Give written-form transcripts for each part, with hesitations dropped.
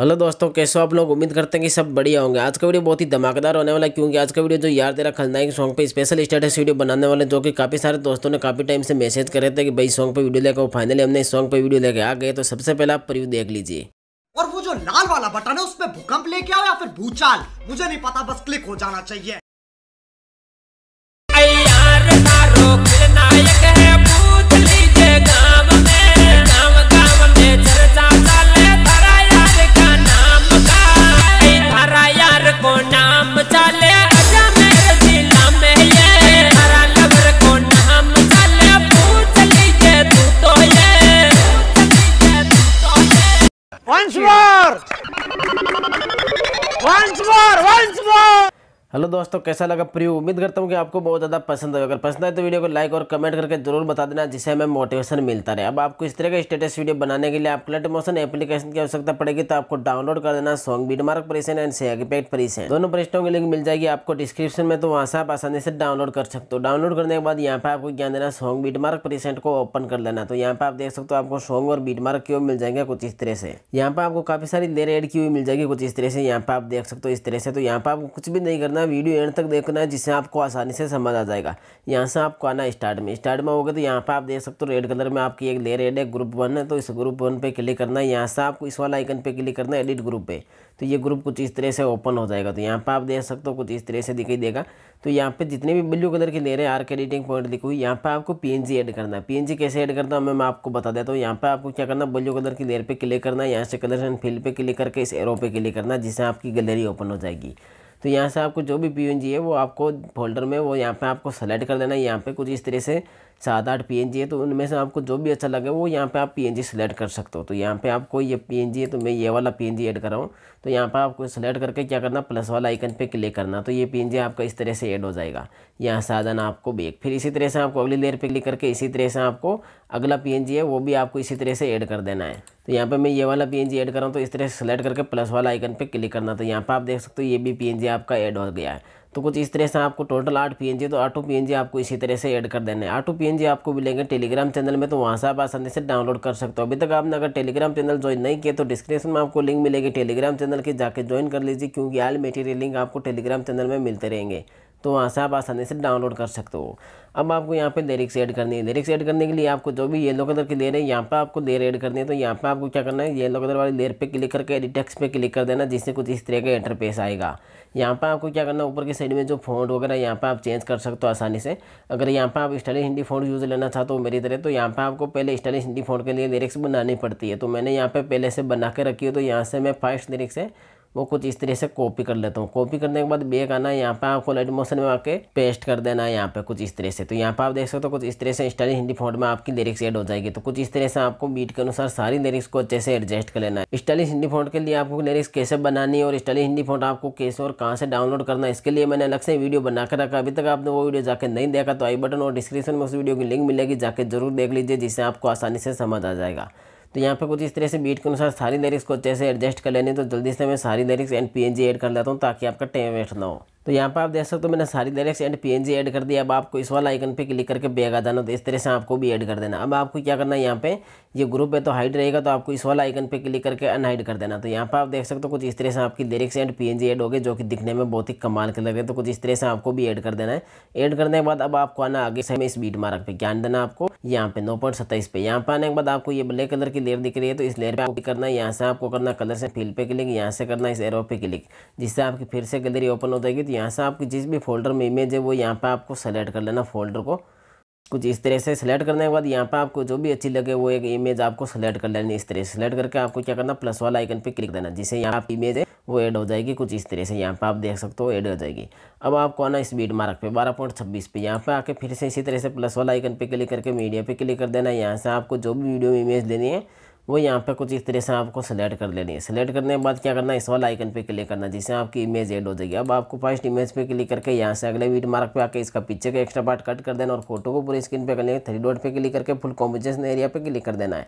Hello दोस्तों, कैसे हो आप लोग। उम्मीद करते हैं कि सब बढ़िया होंगे। आज का वीडियो बहुत ही धमाकेदार होने वाला है, क्योंकि आज का वीडियो जो यार तेरा खलनायक सॉन्ग पे स्पेशल स्टेटस वीडियो बनाने वाले, जो कि काफ़ी सारे दोस्तों ने काफ़ी टाइम से मैसेज करे थे कि भाई सॉन्ग पे वीडियो लेकर, वो फाइनली हमने इस सॉन्ग पे वीडियो लेकर आ गए। तो सबसे पहले आप प्रीव्यू देख लीजिए। और वो जो लाल वाला बटन है उस पर भूकंप लेके आओ या फिर भूचाल, मुझे नहीं पता, बस क्लिक हो जाना चाहिए। Once more! हेलो दोस्तों, कैसा लगा प्रीव्यू। उम्मीद करता हूँ कि आपको बहुत ज़्यादा पसंद है। अगर पसंद आए तो वीडियो को लाइक और कमेंट करके जरूर बता देना, जिससे हमें मोटिवेशन मिलता रहे। अब आपको इस तरह का स्टेटस वीडियो बनाने के लिए आप क्लट मोशन एप्लीकेशन की आवश्यकता पड़ेगी, तो आपको डाउनलोड कर देना सॉन्ग बीटमार्क प्रेशन एंड सेगापेट प्रेशन। दोनों प्रेशनों की लिंक मिल जाएगी आपको डिस्क्रिप्शन में, तो वहाँ से आप आसानी से डाउनलोड कर सकते हो। डाउनलोड करने के बाद यहाँ पर आपको क्या देना, सॉन्ग बीटमार्क प्रेशन को ओपन कर लेना। तो यहाँ पर आप देख सकते हो आपको सॉन्ग और बीटमार्क की मिल जाएंगे कुछ इस तरह से। यहाँ पर आपको काफ़ी सारी लेयर एड की हुई मिल जाएगी कुछ इस तरह से। यहाँ पर आप देख सकते हो इस तरह से। तो यहाँ पर आपको कुछ भी नहीं करना, वीडियो एंड तक देखना है, जिससे आपको आसानी से समझ आ जाएगा। यहाँ से आपको आना स्टार्ट में होगा। तो यहाँ पर आप देख सकते हो रेड कलर में आपकी एक लेयर एड है, ग्रुप 1 है। तो इस ग्रुप 1 पे क्लिक करना है। यहाँ से आपको इस वाला आइकन पे क्लिक करना है, एडिट ग्रुप पे। तो ये ग्रुप कुछ इस तरह से ओपन हो जाएगा। तो यहाँ पर आप देख सकते हो कुछ इस तरह से दिखाई देगा। तो यहाँ पर जितने भी ब्लू कलर की लेयर है, आर्क एडिटिंग पॉइंट लिखी हुई, यहाँ पर आपको PNG एड करना है। PNG कैसे एड करना है मैं आपको बता देता हूँ। यहाँ पर आपको क्या करना, ब्लू कलर की लेयर पर क्लिक करना है। यहाँ से कलर एंड फील्ड पर क्लिक करके इस एरो पे क्लिक करना, जिससे आपकी गैलरी ओपन हो जाएगी। तो यहाँ से आपको जो भी PNG है वो आपको फोल्डर में, वो यहाँ पे आपको सेलेक्ट कर देना है। यहाँ पे कुछ इस तरह से 7-8 PNG है, तो उनमें से आपको जो भी अच्छा लगे वो यहाँ पे आप PNG सेलेक्ट कर सकते हो। तो यहाँ पे आपको ये PNG है, तो मैं ये वाला PNG ऐड कर रहा हूँ। तो यहाँ पे आपको सेलेक्ट करके क्या करना, प्लस वाला आइकन पे क्लिक करना। तो ये PNG आपका इस तरह से ऐड हो जाएगा। यहाँ से आ जाना आपको बैक। फिर इसी तरह से आपको अगली लेयर पर क्लिक करके इसी तरह से आपको अगला PNG है वो भी आपको इसी तरह से ऐड कर देना है। तो यहाँ पे मैं ये वाला PNG ऐड कर रहा हूँ। तो इस तरह से सेलेक्ट करके प्लस वाला आइकन पे क्लिक करना। तो यहाँ पे आप देख सकते हो ये भी PNG आपका ऐड हो गया है। तो कुछ इस तरह से आपको टोटल 8 PNG, तो 8 PNG आपको इसी तरह से ऐड कर देना है। 8 PNG आपको मिलेंगे टेलीग्राम चैनल में, तो वहाँ से आप आसानी से डाउनलोड कर सकते हो। अभी तक आपने अगर टेलीग्राम चैनल ज्वाइन नहीं किया तो डिस्क्रिप्शन में आपको लिंक मिलेगी टेलीग्राम चैनल की, जाके ज्वाइन कर लीजिए, क्योंकि ऑल मटेरियल लिंक आपको टेलीग्राम चैनल में मिलते रहेंगे। तो वहाँ से आप आसानी से डाउनलोड कर सकते हो। अब आपको यहाँ पे लिरिक्स ऐड करनी है। लिरिक्स ऐड करने के लिए आपको जो भी येलो कलर की लेयर है, यहाँ पे आपको लेयर ऐड करनी है। तो यहाँ पे आपको क्या करना है, येलो कलर वाली लेयर पे क्लिक करके एडिट टेक्स्ट पे क्लिक कर देना, जिससे कुछ इस तरह का इंटरफेस आएगा। यहाँ पे आपको क्या करना, ऊपर की साइड में जो फॉन्ट वगैरह यहाँ पे आप चेंज कर सकते हो आसानी से। अगर यहाँ पे आप स्टाइलिश हिंदी फॉन्ट यूज़ लेना चाहते हो मेरी तरह, तो यहाँ पे आपको पहले स्टाइलिश हिंदी फॉन्ट के लिए लिरिक्स बनानी पड़ती है। तो मैंने यहाँ पे पहले से बना के रखी है। तो यहाँ से मैं फर्स्ट लिरिक्स है वो कुछ इस तरह से कॉपी कर लेता हूँ। कॉपी करने के बाद बैक आना है। यहाँ पे आपको लाइट मोशन में आके पेस्ट कर देना है यहाँ पे कुछ इस तरह से। तो यहाँ पे आप देख सकते हो कुछ इस तरह से स्टाइलिश हिंदी फॉन्ट में आपकी लिरिक्स ऐड हो जाएगी। तो कुछ इस तरह से आपको बीट के अनुसार सारी लिरिक्स को अच्छे से एडजस्ट कर लेना है। स्टाइलिश हिंदी फॉन्ट के लिए आपको लिरिक्स कैसे बनानी है और स्टाइलिश हिंदी फॉन्ट आपको कैसे और कहाँ से डाउनलोड करना है, इसके लिए मैंने अलग से वीडियो बनाकर रखा। अभी तक आपने वो वीडियो जाकर नहीं देखा तो आई बटन और डिस्क्रिप्शन में उस वीडियो की लिंक मिलेगी, जाकर जरूर देख लीजिए, जिससे आपको आसानी से समझ आ जाएगा। तो यहाँ पे कुछ इस तरह से बीट के अनुसार सारी लिरिक्स को अच्छे से एडजस्ट कर लेनी। तो जल्दी से मैं सारी लिरिक्स एंड PNG ऐड कर लेता हूँ, ताकि आपका टाइम वेस्ट ना हो। तो यहाँ पे आप देख सकते हो मैंने सारी लिरिक्स एंड PNG ऐड कर दिया। अब आपको इस वाला आइकन पे क्लिक करके बैग आ जाना। तो इस तरह से आपको भी ऐड कर देना। अब आपको क्या करना है, यहाँ पे ये ग्रुप है तो हाइड रहेगा, तो आपको इस वाला आइकन पे क्लिक करके अनहाइड कर देना। तो यहाँ पे आप देख सकते हो कुछ इस तरह से आपकी लिरिक्स एंड PNG ऐड हो गए, जो कि दिखने में बहुत ही कमाल के लग रहे हैं। तो कुछ इस तरह से आपको भी ऐड कर देना है। ऐड करने के बाद अब आपको आना आगे से इस बीटमार्क पे ध्यान देना। आपको यहाँ पे 9.27 पे यहाँ पे आने के बाद आपको ये ब्लैक कलर की लेयर दिख रही है। तो इस लेयर पे आपको करना है, यहाँ से आपको करना कलर से फील्ड पे क्लिक, यहाँ से करना इस एरो पे क्लिक, जिससे आपकी फिर से गैलरी ओपन हो जाएगी। तो यहाँ से आपकी जिस भी फोल्डर में इमेज है वो यहाँ पे आपको सेलेक्ट कर लेना। फोल्डर को कुछ इस तरह से सेलेक्ट करने के बाद यहाँ पे आपको जो भी अच्छी लगे वो एक इमेज आपको सेलेक्ट कर लेनी। इस तरह से सेलेक्ट करके आपको क्या करना, प्लस वाला आइकन पे क्लिक देना, जिससे यहाँ आपकी इमेज है वो ऐड हो जाएगी। कुछ इस तरह से यहाँ पे आप देख सकते हो ऐड हो जाएगी। अब आपको आना इस बीटमार्क पे 12.26 पे यहाँ पे आके फिर से इसी तरह से प्लस वाला आइकन पे क्लिक करके मीडिया पे क्लिक कर देना। यहाँ से आपको जो भी वीडियो में इमेज लेनी है वो यहाँ पे कुछ इस तरह से आपको सेलेक्ट कर लेनी है। सेलेक्ट करने के बाद क्या करना है, इस वाला आइकन पे क्लिक करना, जिससे आपकी इमेज ऐड हो जाएगी। अब आपको फर्स्ट इमेज पे क्लिक करके यहाँ से अगले बीटमार्क पे आके इसका पीछे का एक्स्ट्रा पार्ट कट कर देना और फोटो को पूरी स्क्रीन पे कर लेंगे। 3 डॉट पे क्लिक करके फुल कॉम्बिनेशन एरिया पे क्लिक कर देना है।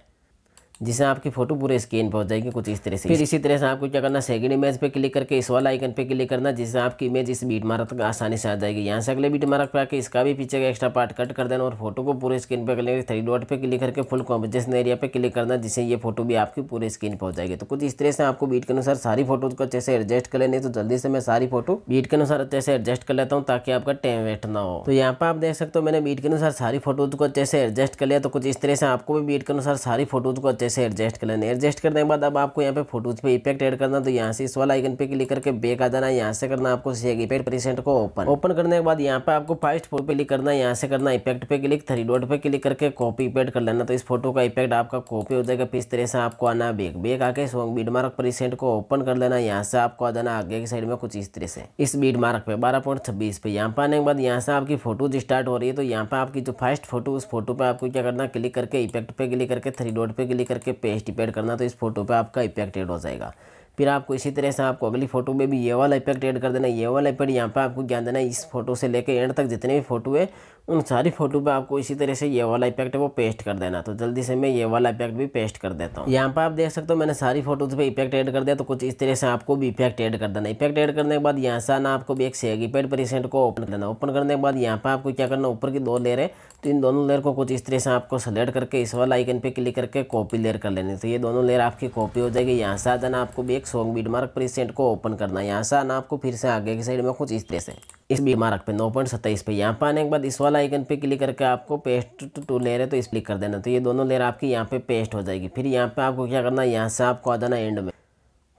जिससे आपकी फोटो पूरे स्क्रीन पर हो जाएगी कुछ इस तरह से। फिर इसी तरह से आपको क्या करना, सेकंड इमेज पे क्लिक करके इस वाला आइकन पे क्लिक करना, जिससे आपकी इमेज इस बीट मार्क तक आसानी से आ जाएगी। यहाँ से अगले बीट मार्क पे आके इसका भी पीछे का एक्स्ट्रा पार्ट कट कर देना और फोटो को पूरे स्क्रीन पर क्लिक, थ्री डॉट पे क्लिक करके फुल कॉम्पोजिशन एरिया पे क्लिक करना, जिससे ये फोटो भी आपकी पूरे स्क्रीन पर हो जाएगी। तो कुछ इस तरह से आपको बीट के अनुसार सारी फोटोज को अच्छे से एडजस्ट कर लेनी। तो जल्दी से मैं सारी फोटो बीट के अनुसार अच्छे से एडजस्ट कर लेता हूँ ताकि आपका टाइम वेस्ट ना हो। तो यहाँ पर आप देख सकते हो मैंने बीट के अनुसार सारी फोटोज को अच्छे से एडजस्ट कर लिया। तो कुछ इस तरह से आपको भी बीट के अनुसार सारी फोटोज को अच्छे से एडजस्ट कर लेना। एडजस्ट करने के बाद अब आपको यहाँ पे फोटोज पे इफेक्ट ऐड करना। तो यहाँ से इस वाला आइकन पे क्लिक करके बैक आ जाना। यहाँ से करना आपको शेयर इफेक्ट प्रीसेट को ओपन। ओपन करने के बाद यहाँ पे आपको फर्स्ट फोटो पे क्लिक करना। यहाँ से करना इफेक्ट पे क्लिक, थ्री डॉट पे क्लिक करके कॉपी इफेक्ट कर लेना। तो इस फोटो का इफेक्ट आपका कॉपी हो जाएगा। फिर इस तरह से आपको आना बैक, बैक आके सॉन्ग बीट मार्क प्रीसेट को ओपन कर लेना। यहाँ से आपको आ जाना आगे की साइड में कुछ इस तरह से। इस बीट मार्क पे 12.26 पे यहाँ पे आने के बाद यहाँ से आपकी फोटोज स्टार्ट हो रही है। तो यहाँ पे आपकी जो फर्स्ट फोटो, उस फोटो पे आपको क्या करना, क्लिक करके इफेक्ट पे क्लिक करके थ्री डॉट पे क्लिक करके पेस्ट इफेक्ट करना। तो इस फोटो पे आपका इफेक्ट ऐड हो जाएगा। फिर आपको इसी तरह से आपको अगली फोटो में भी ये वाला इफेक्ट ऐड कर देना। ये वाला इफेक्ट यहाँ पे आपको ध्यान देना, इस फोटो से लेकर एंड तक जितने भी फोटो है उन सारी फोटो पे आपको इसी तरह से ये वाला इफेक्ट है वो पेस्ट कर देना। तो जल्दी से मैं ये वाला इफेक्ट भी पेस्ट कर देता हूँ। यहाँ पे आप देख सकते हो मैंने सारी फोटोज पे इफेक्ट ऐड कर दिया। तो कुछ इस तरह से आपको भी इफेक्ट ऐड कर देना। इफेक्ट ऐड करने के बाद यहाँ से आना, आपको भी एक शेयर इफेक्ट प्रीसेट को ओपन करना। ओपन करने के बाद यहाँ पे आपको क्या करना, ऊपर की दो लेयर है तो इन दोनों लेयर को कुछ इस तरह से आपको सेलेक्ट करके इस वाला आइकन पे क्लिक करके कॉपी लेयर कर लेनी। तो ये दोनों लेयर आपकी कॉपी हो जाएगी। यहाँ से आ जाना, आपको भी एक सॉन्ग बीट मार्क प्रीसेट को ओपन करना। यहाँ से आना, आपको फिर से आगे की साइड में कुछ इस तरह से इस बीट मार्क पे 9.27 पे यहाँ पे आने के बाद इस वाला आइकन पे क्लिक करके आपको पेस्ट टू लेयर है तो इस क्लिक कर देना। तो ये दोनों लेयर आपकी यहाँ पे पेस्ट हो जाएगी। फिर यहाँ पे आपको क्या करना है, यहाँ से आपको आ जाना एंड में,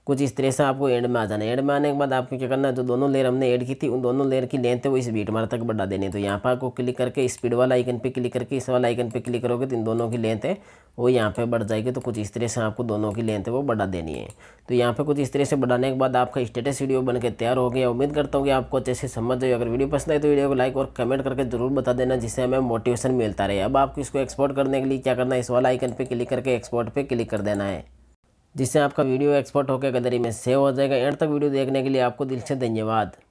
कुछ इस तरह से आपको एंड में आ जाना। एंड में आने के बाद आपको क्या करना है, जो दोनों लेयर हमने ऐड की थी उन दोनों लेयर की लेंथ है वो इस बीट मार्क तक बढ़ा देनी है। तो यहाँ पर आपको क्लिक करके स्पीड वाला आइकन पे क्लिक करके इस वाला आइकन पे क्लिक करोगे तो इन दोनों की लेंथ है वो यहाँ पे बढ़ जाएगी। तो कुछ इस तरह से आपको दोनों की लेंथ है वो बढ़ा देनी है। तो यहाँ पे कुछ इस तरह से बढ़ाने के बाद आपका स्टेटस वीडियो बनकर तैयार हो गया। उम्मीद करता हूँ कि आपको अच्छे से समझ जाए। अगर वीडियो पसंद आए तो वीडियो को लाइक और कमेंट करके जरूर बता देना, जिससे हमें मोटिवेशन मिलता रहे। अब आपको इसको एक्सपोर्ट करने के लिए क्या करना है, इस वाला आइकन पे क्लिक करके एक्सपोर्ट पे क्लिक कर देना है, जिससे आपका वीडियो एक्सपोर्ट होकर गैलरी में सेव हो जाएगा। एंड तक वीडियो देखने के लिए आपको दिल से धन्यवाद।